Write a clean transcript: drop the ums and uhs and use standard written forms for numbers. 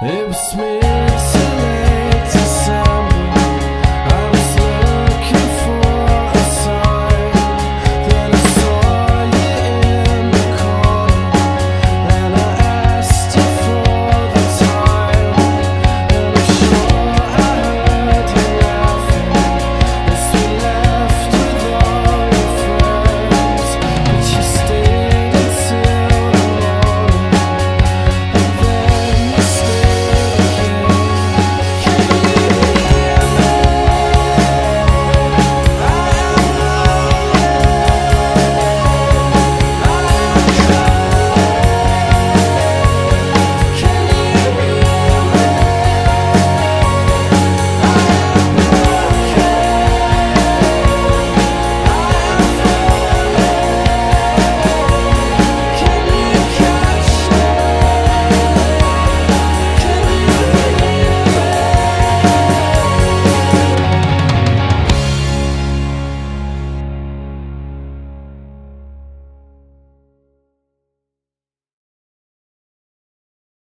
It's me.